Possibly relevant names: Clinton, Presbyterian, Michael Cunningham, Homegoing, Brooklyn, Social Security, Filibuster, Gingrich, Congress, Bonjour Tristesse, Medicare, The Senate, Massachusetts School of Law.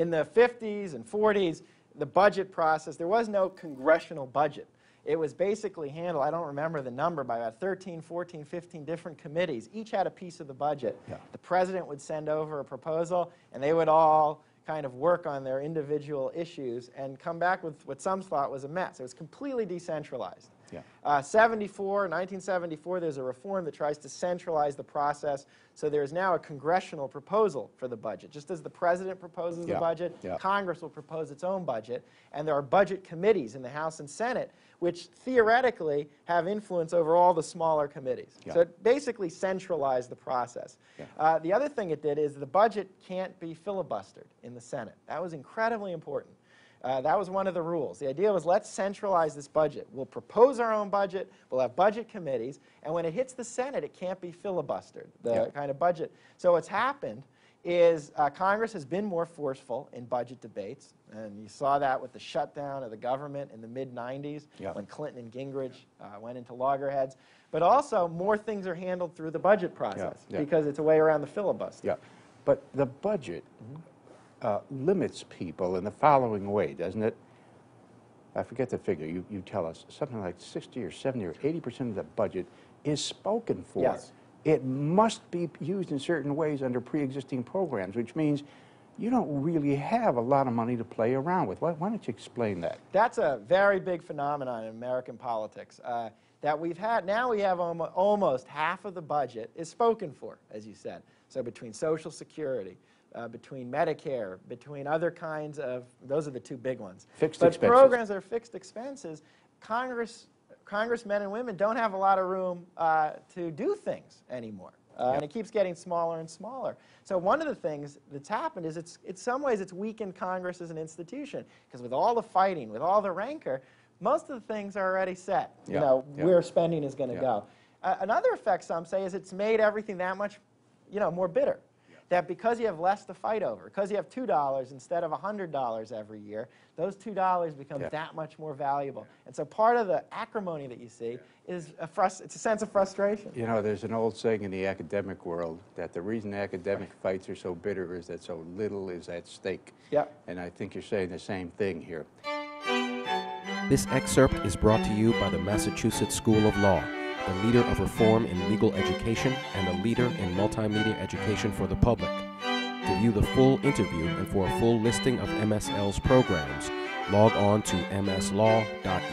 in the 50s and 40s, the budget process, there was no congressional budget. It was basically handled, I don't remember the number, by about 13, 14, 15 different committees. Each had a piece of the budget. Yeah. The president would send over a proposal, and they would all kind of work on their individual issues and come back with what some thought was a mess. It was completely decentralized. Yeah. 1974, there's a reform that tries to centralize the process, so there's now a congressional proposal for the budget. Just as the president proposes the budget, Congress will propose its own budget, and there are budget committees in the House and Senate which theoretically have influence over all the smaller committees. Yeah. So it basically centralized the process. Yeah. The other thing it did is the budget can't be filibustered in the Senate. That was incredibly important. That was one of the rules. The idea was, let's centralize this budget. We'll propose our own budget, we'll have budget committees, and when it hits the Senate, it can't be filibustered, the kind of budget. So what's happened is Congress has been more forceful in budget debates, and you saw that with the shutdown of the government in the mid-90s when Clinton and Gingrich went into loggerheads. But also, more things are handled through the budget process because it's a way around the filibuster. Yeah. But the budget limits people in the following way, doesn't it? I forget the figure. You tell us something like 60 or 70 or 80% of the budget is spoken for. Yes. It must be used in certain ways under pre-existing programs, which means you don't really have a lot of money to play around with. Why don't you explain that? That's a very big phenomenon in American politics that we've had. Now we have almost half of the budget is spoken for, as you said. So between Social Security, between Medicare, between other kinds of, those are the two big ones. Fixed expenses. But programs that are fixed expenses, Congressmen and women don't have a lot of room to do things anymore. And it keeps getting smaller and smaller. So one of the things that's happened is in some ways it's weakened Congress as an institution, because with all the fighting, with all the rancor, most of the things are already set, you know, where spending is going to go. Another effect, some say, is it's made everything that much, you know, more bitter. That because you have less to fight over, because you have $2 instead of $100 every year, those $2 become that much more valuable. And so part of the acrimony that you see is it's a sense of frustration. You know, there's an old saying in the academic world that the reason academic fights are so bitter is that so little is at stake. And I think you're saying the same thing here. This excerpt is brought to you by the Massachusetts School of Law, a leader of reform in legal education and a leader in multimedia education for the public. To view the full interview and for a full listing of MSL's programs, log on to mslaw.edu.